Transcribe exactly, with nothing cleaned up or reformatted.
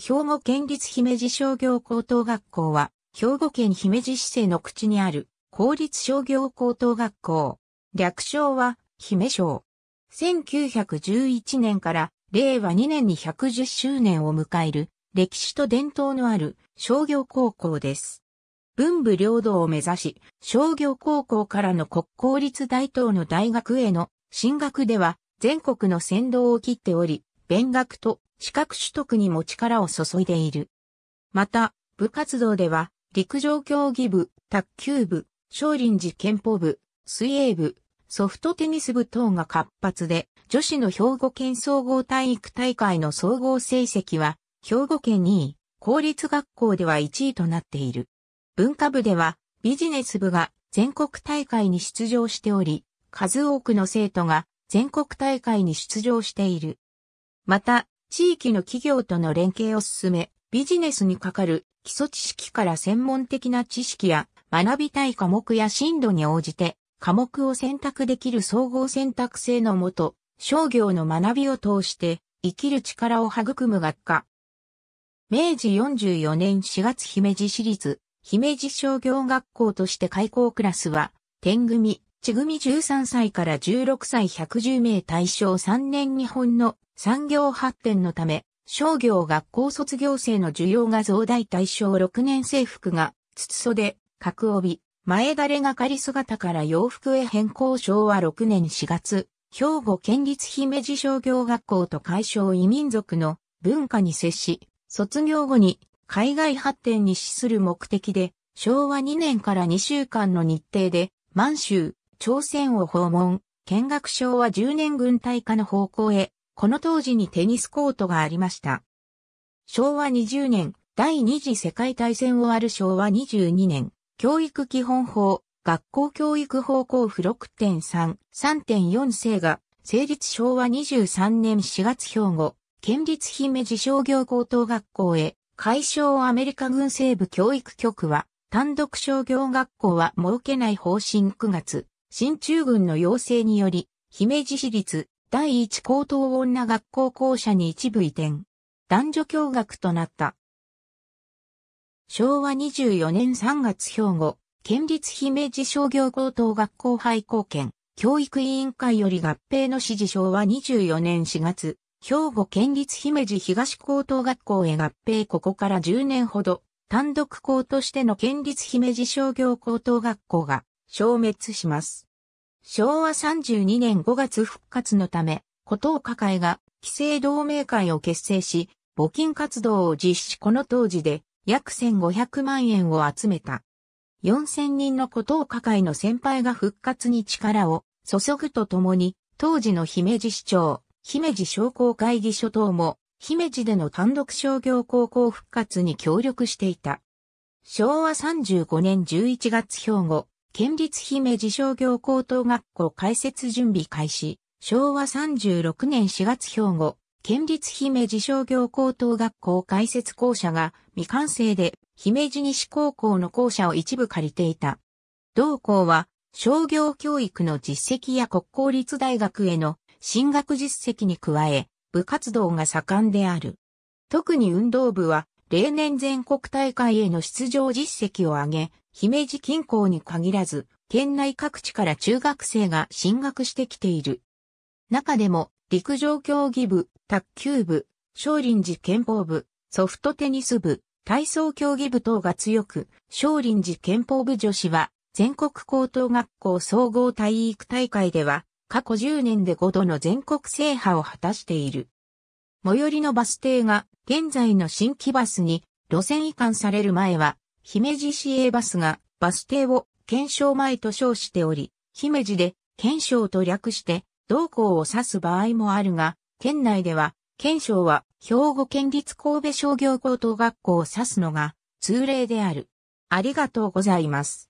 兵庫県立姫路商業高等学校は、兵庫県姫路市瀬の口にある、公立商業高等学校。略称は、姫商。せんきゅうひゃくじゅういちねんから、れいわにねんにひゃくじゅっしゅうねんを迎える、歴史と伝統のある商業高校です。文武両道を目指し、商業高校からの国公立大等の大学への進学では、全国の先導を切っており、勉学と資格取得にも力を注いでいる。また、部活動では、陸上競技部、卓球部、少林寺拳法部、水泳部、ソフトテニス部等が活発で、女子の兵庫県総合体育大会の総合成績は、兵庫県にい、公立学校ではいちいとなっている。文化部では、ビジネス部が全国大会に出場しており、数多くの生徒が、全国大会に出場している。また、地域の企業との連携を進め、ビジネスにかかる基礎知識から専門的な知識や学びたい科目や進度に応じて科目を選択できる総合選択制のもと、商業の学びを通して生きる力を育む学科。めいじよんじゅうよねんしがつ姫路市立姫路商業学校として開校クラスは、天組、地組じゅうさんさいからじゅうろくさいひゃくじゅうめい対象さんねん日本の産業発展のため、商業学校卒業生の需要が増大対象ろくねん制服が、筒袖、角帯、前垂が仮姿から洋服へ変更しょうわろくねんしがつ、兵庫県立姫路商業学校と改称異民族の文化に接し、卒業後に海外発展に資する目的で、しょうわにねんからにしゅうかんの日程で、満州、朝鮮を訪問、見学しょうわじゅうねん軍隊化の方向へ、この当時にテニスコートがありました。しょうわにじゅうねん、第二次世界大戦をあるしょうわにじゅうにねん、教育基本法、学校教育法公布 ろくてんさん、さんてんよん 制が成立しょうわにじゅうさんねんしがつ兵庫、県立姫路商業高等学校へ、改称アメリカ軍西部教育局は、単独商業学校は設けない方針くがつ、進駐軍の要請により、姫路市立第一高等女学校校舎に一部移転。男女共学となった。しょうわにじゅうよねんさんがつ兵庫、県立姫路商業高等学校廃校県、教育委員会より合併の指示しょうわにじゅうよねんしがつ、兵庫県立姫路東高等学校へ合併ここからじゅうねんほど。単独校としての県立姫路商業高等学校が消滅します。しょうわさんじゅうにねんごがつ復活のため、湖東課会が既成同盟会を結成し、募金活動を実施この当時で約せんごひゃくまんえんを集めた。よんせんにんの湖東課会の先輩が復活に力を注ぐとともに、当時の姫路市長、姫路商工会議所等も、姫路での単独商業高校復活に協力していた。しょうわさんじゅうごねんじゅういちがつ兵庫、県立姫路商業高等学校開設準備開始。しょうわさんじゅうろくねんしがつ兵庫、県立姫路商業高等学校開設校舎が未完成で、姫路西高校の校舎を一部借りていた。同校は商業教育の実績や国公立大学への進学実績に加え、部活動が盛んである。特に運動部は、例年全国大会への出場実績を上げ、姫路近郊に限らず、県内各地から中学生が進学してきている。中でも、陸上競技部、卓球部、少林寺拳法部、ソフトテニス部、体操競技部等が強く、少林寺拳法部女子は、全国高等学校総合体育大会では、過去じゅうねんでごどの全国制覇を果たしている。最寄りのバス停が現在の新規バスに路線移管される前は、姫路市営バスがバス停を県庁前と称しており、姫路で県庁と略して同校を指す場合もあるが、県内では県庁は兵庫県立神戸商業高等学校を指すのが通例である。ありがとうございます。